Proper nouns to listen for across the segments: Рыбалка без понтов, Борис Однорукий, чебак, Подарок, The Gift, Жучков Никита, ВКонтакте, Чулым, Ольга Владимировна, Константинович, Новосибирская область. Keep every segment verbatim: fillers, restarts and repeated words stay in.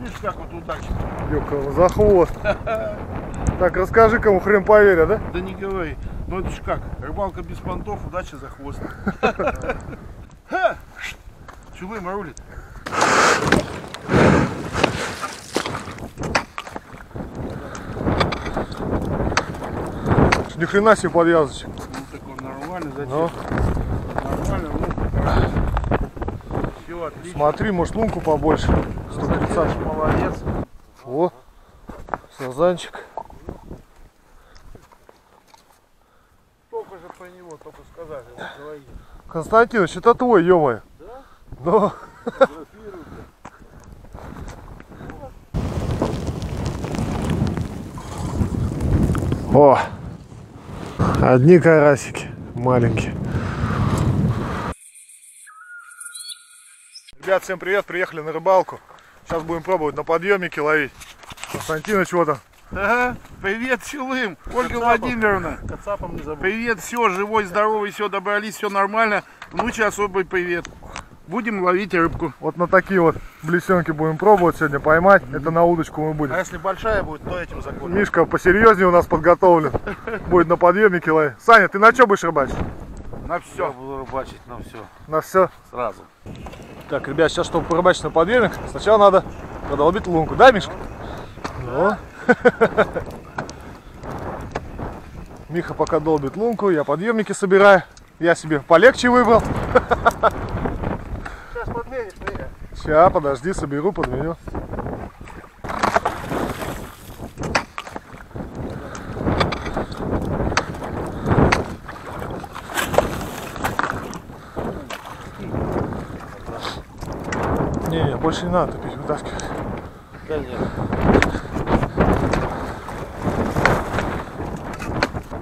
Видишь, как вот утащит. Ёкало, за хвост. Так, расскажи, кому хрен поверят, да? Да не говори. Ну это же как, рыбалка без понтов, удача за хвост. Чулым рулит. Ни хрена себе подвязочек. Ну такой нормальный, зачем? Но. Нормально, ну, все, отлично. Смотри, может лунку побольше. сто тридцать. Молодец. О, сазанчик. Только же про него, только сказали. Вот, Константинович, это твой, ё-моё. Да? Но. О, одни карасики маленькие. Ребят, всем привет, приехали на рыбалку. Сейчас будем пробовать на подъемнике ловить. Константинович, вот он. Ага, привет, Чулым, Ольга Владимировна. Кацапом не забыл. Привет, все, живой, здоровый, все, добрались, все нормально. Лучше особый привет. Будем ловить рыбку. Вот на такие вот блесенки будем пробовать сегодня поймать. Mm-hmm. Это на удочку мы будем. А если большая будет, то этим закончим. Мишка посерьезнее у нас подготовлен. Будет на подъемнике ловить. Саня, ты на что будешь рыбачить? На все. Я буду рыбачить на все. На все? Сразу. Так, ребят, сейчас, чтобы порыбачить на подъемник, сначала надо продолбить лунку. Да, Мишка? Да. Миха пока долбит лунку, я подъемники собираю. Я себе полегче выбрал. Сейчас подменишь меня. Сейчас, подожди, соберу, подменю. Не, не, больше не надо топить, вытаскивать. Да нет.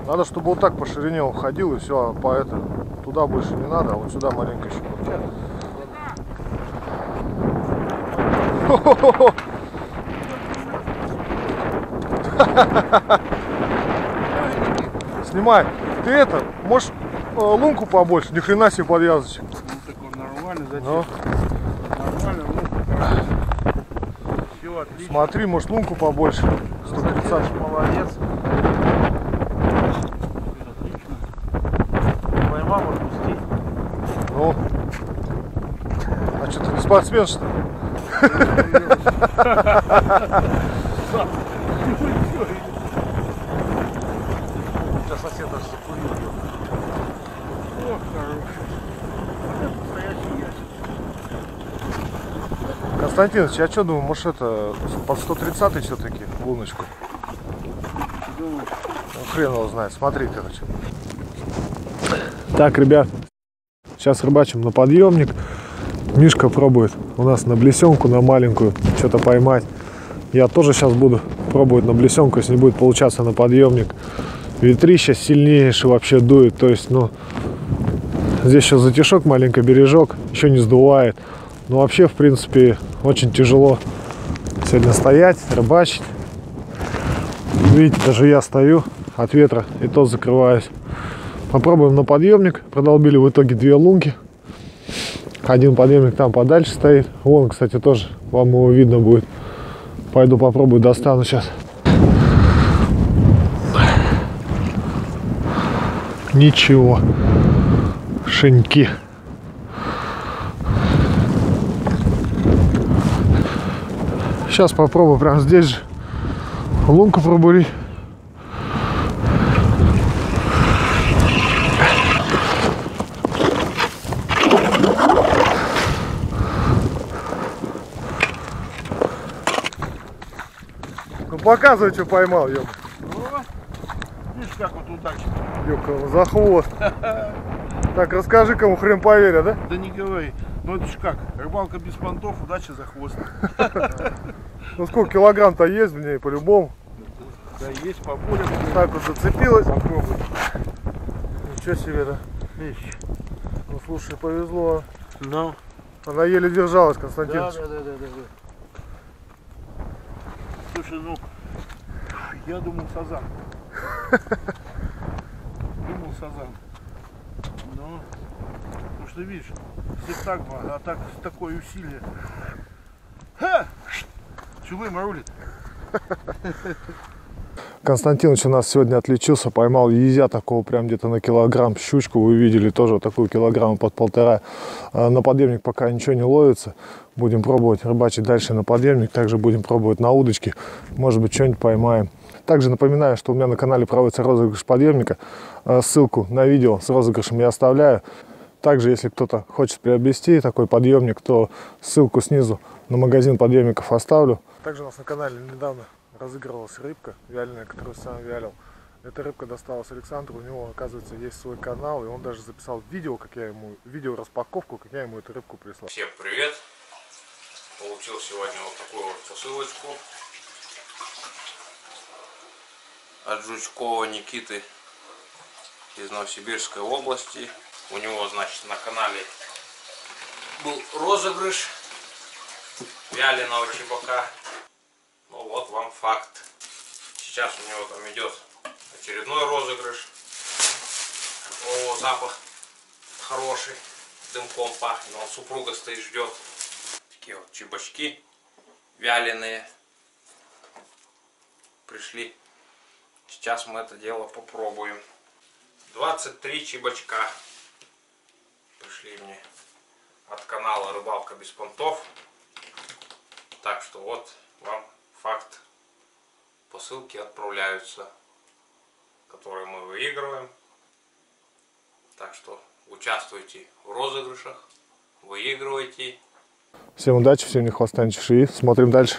Надо, чтобы вот так по ширине уходил и все, а по это туда больше не надо, а вот сюда маленько еще. Снимай. Ты это, можешь лунку побольше, ни хрена себе подвязочек. Ну такой нормальный, зачем? Нормально, лунку. Все, отлично. Смотри, может лунку побольше. сто тридцать. Молодец. Ну. А что, ты не спортсмен, что ли? Сейчас сосед даже закурил. Ох, хороший. Константинович, я что думаю, может это под сто тридцатый все-таки луночку? Думаю. Хрен его знает, смотри, короче. Так, ребят. Сейчас рыбачим на подъемник. Мишка пробует у нас на блесенку, на маленькую, что-то поймать. Я тоже сейчас буду пробовать на блесенку, если не будет получаться на подъемник. Ветрище сильнейше вообще дует. То есть, ну, здесь сейчас затишок, маленький бережок, еще не сдувает. Но вообще, в принципе, очень тяжело сегодня стоять, рыбачить. Видите, даже я стою от ветра и то закрываюсь. Попробуем на подъемник. Продолбили в итоге две лунки. Один подъемник там подальше стоит. Вон, кстати, тоже вам его видно будет. Пойду попробую, достану сейчас. Ничего. Шиньки. Сейчас попробую прямо здесь же лунку пробурить. Показывай, что поймал, ⁇ Видишь, как вот удача. Ёкало, за хвост. Так, расскажи, кому хрен поверят, да? Да не говори. Ну это же как, рыбалка без понтов, удача за хвост. Ну сколько килограмм-то есть в ней, по-любому. Да есть, поболее. Так вот зацепилась. Попробуй. Ничего себе, да? Видишь. Ну слушай, повезло. Ну. Она еле держалась, Константинович. Да, да, да, да, да. Слушай, ну, я думал сазан. Думал сазан. Но, потому что видишь, все так, а так такое усилие. Чулым рулит. Константинович у нас сегодня отличился, поймал езя такого прям где-то на килограмм щучку. Вы видели тоже такую килограмма под полтора. На подъемник пока ничего не ловится. Будем пробовать рыбачить дальше на подъемник. Также будем пробовать на удочке. Может быть, что-нибудь поймаем. Также напоминаю, что у меня на канале проводится розыгрыш подъемника. Ссылку на видео с розыгрышем я оставляю. Также, если кто-то хочет приобрести такой подъемник, то ссылку снизу на магазин подъемников оставлю. Также у нас на канале недавно разыгрывалась рыбка вяленая, которую сам вялил. Эта рыбка досталась Александру, у него, оказывается, есть свой канал, и он даже записал видео, как я ему, видео распаковку, как я ему эту рыбку прислал. Всем привет! Получил сегодня вот такую вот посылочку от Жучкова Никиты из Новосибирской области. У него, значит, на канале был розыгрыш вяленого чебака. Ну вот вам факт. Сейчас у него там идет очередной розыгрыш. О, запах хороший, дымком пахнет. Он супруга стоит, ждет. Такие вот чебачки вяленые пришли. Сейчас мы это дело попробуем. двадцать три чебачка пришли мне от канала Рыбалка без понтов. Так что вот вам факт. Посылки отправляются, которые мы выигрываем. Так что участвуйте в розыгрышах, выигрывайте. Всем удачи, всем не хвоста, не чешуи. Смотрим дальше.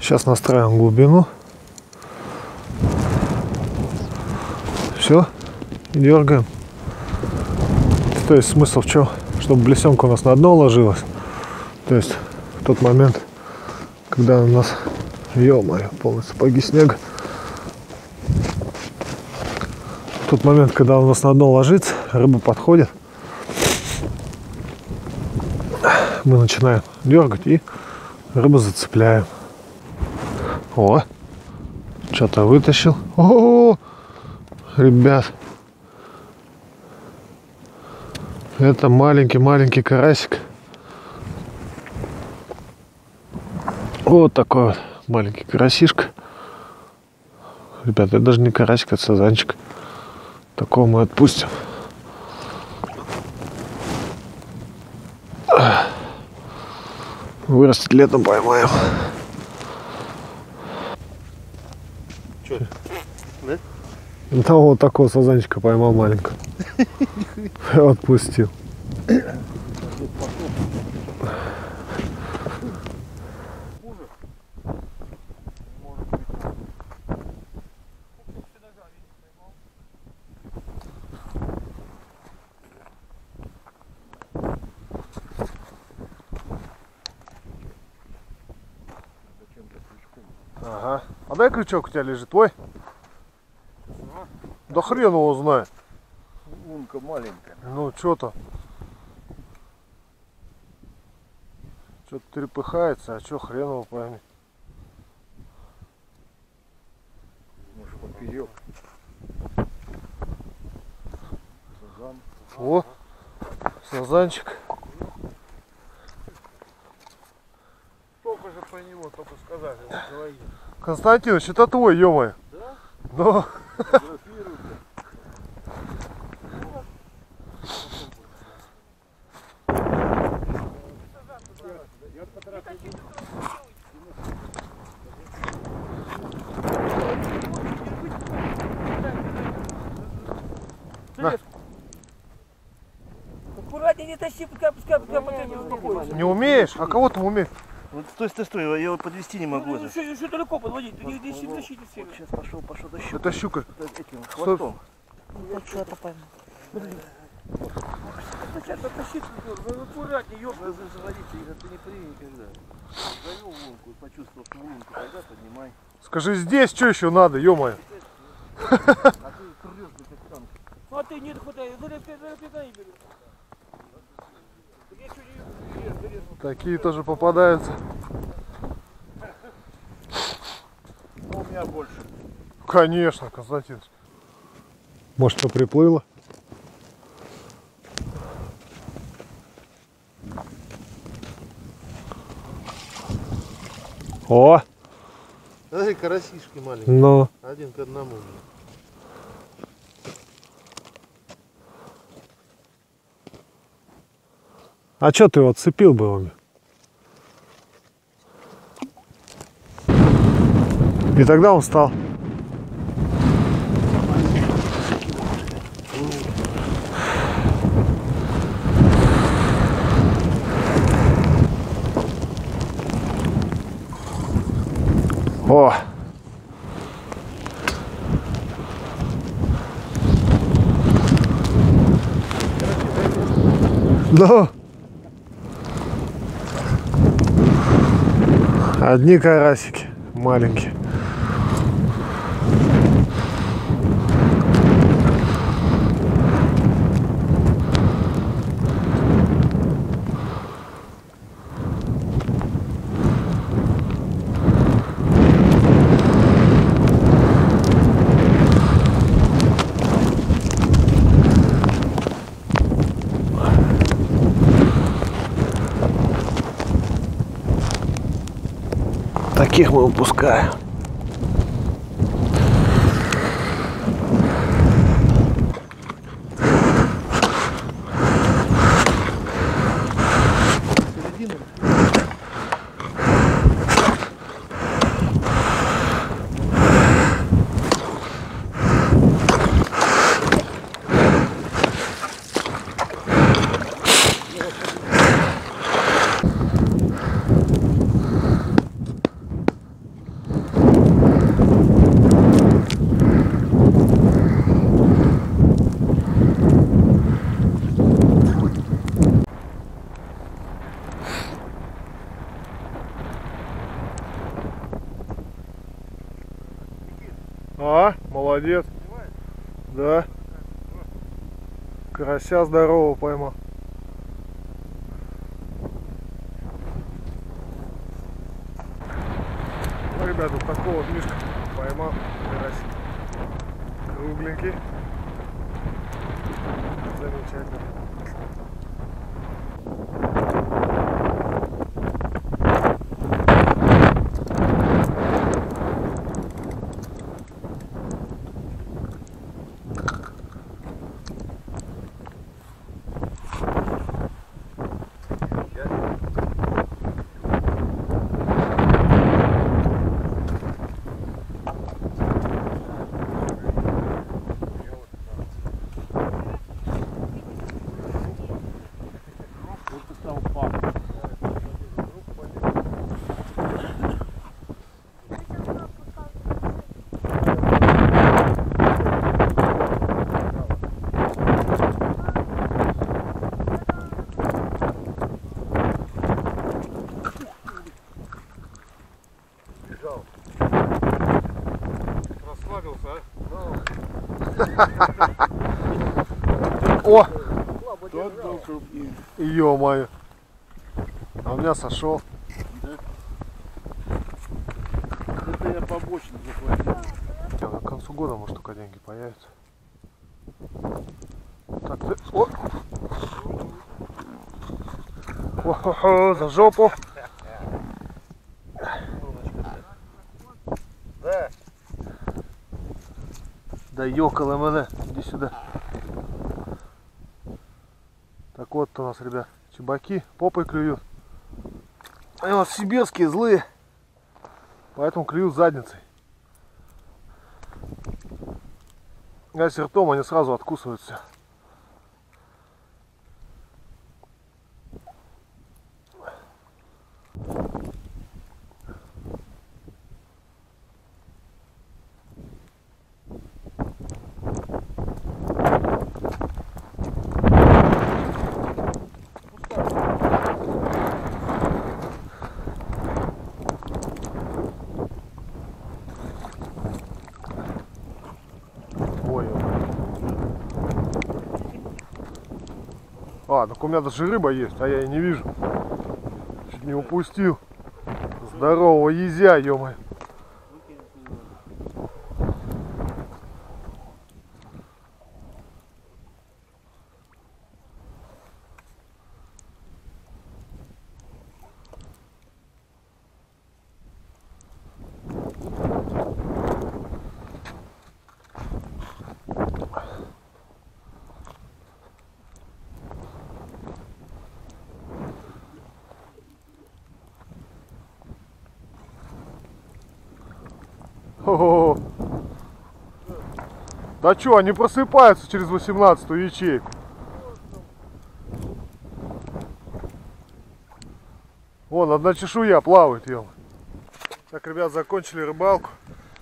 Сейчас настраиваем глубину. Все, дергаем. То есть смысл в чем? Чтобы блесенка у нас на дно ложилась. То есть в тот момент, когда у нас, ё-моё, полные сапоги снега. В тот момент, когда у нас на дно ложится, рыба подходит. Мы начинаем дергать и рыбу зацепляем. О, что-то вытащил. О-о-о! Ребят, это маленький-маленький карасик. Вот такой вот маленький карасишка. Ребят, это даже не карасик, это сазанчик. Такого мы отпустим. Вырастет летом, поймаем. Че? Да? Там вот такого сазанчика поймал маленького. Отпустил. Ага. А дай крючок у тебя лежит, твой? Да хрен его знает. Лунка маленькая. Ну что-то. Что-то трепыхается, а что хрен его пойми. Может, поперек. Сазан. О, сазанчик. Только же про него только сказали. Вот, Константинович, это твой, ё-моё. Да? Ну. Аккуратнее, не тащи, пускай, пускай, пускай, пускай, не успокойся. Не умеешь? А кого ты умеешь? Вот стой, стой, стой, я его подвести не могу. Ну, ну, еще, еще далеко подводить, ты не тащи, тащи, тащи. Сейчас пошел, пошел, тащи. Это щука. Этим хвостом. Вот что-то поймал. Сейчас потащи, аккуратнее, ёбаный, заводите, ты не прими никогда. Завел лунку, почувствовал лунку, тогда поднимай. Скажи, здесь что еще надо, ё-моё? А ты крылёшь, да как танк. А ты не хватай, зарезкай, зарезкай, да, Игорь. Такие тоже попадаются. У меня больше. Конечно, Константин. Может, что приплыло? О! Смотри, карасишки маленькие. Но. Один к одному. А что ты его отцепил бы он? И тогда он встал. О! Да! Одни карасики маленькие. Таких мы выпускаем. А, молодец. Да. Карася здорового поймал. Ну, ребята, вот такого вот мишка поймал карася. Кругленький. Замечательно. О! Ё-моё! А у меня сошел. Да. Это я побочный захватил. На концу года, может, только деньги появятся. Так, ты... О! О-хо-хо, за жопу! Да! Да ёкала меня, иди сюда. Так вот у нас, ребят, чебаки попой клюют. Они у нас сибирские, злые. Поэтому клюют задницей. А с ртом они сразу откусываются. А, так у меня даже рыба есть, а я ее не вижу. Чуть не упустил. Здорового езя, ё-моё. О-о-о. Да чё, они просыпаются через восемнадцатую ячейку. Вон, одна чешуя плавает, ел. Так, ребят, закончили рыбалку.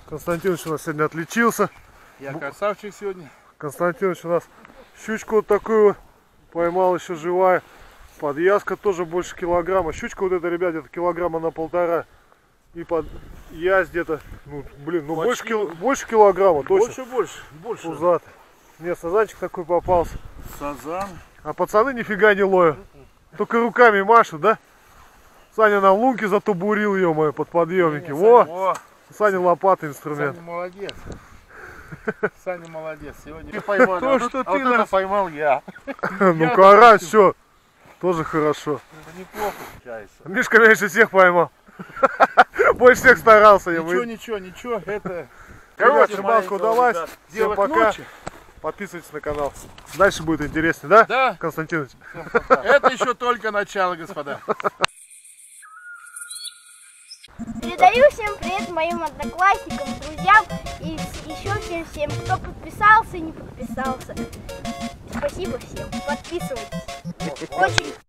Константинович у нас сегодня отличился. Я красавчик сегодня. Константинович у нас щучку вот такую поймал, еще живая. Подъязка тоже больше килограмма. Щучка вот эта, ребят, где-то килограмма на полтора. И под ясь где-то, ну, блин, ну больше, кил... больше килограмма точно. Больше, больше, больше. Пузат. Нет, сазанчик такой попался. Сазан. А пацаны нифига не ловят. Только руками машут, да? Саня нам лунки затубурил, ё-моё, под подъемники. Нет, нет, Саня... Во! Саня лопата, инструмент. Саня молодец. Саня молодец. Сегодня ты поймал, то, а что ты а нас... поймал я. Ну карась, что? Тоже хорошо. Это неплохо получается. Мишка меньше всех поймал. Больше всех старался. Ничего, я ничего, ничего. Это... Короче, рыбалка удалась. Да. Всем пока. Ночи. Подписывайтесь на канал. Дальше будет интересно, да? Да. Константинович. Это еще только начало, господа. Передаю всем привет моим одноклассникам, друзьям и еще всем-всем, кто подписался и не подписался. Спасибо всем. Подписывайтесь. Очень.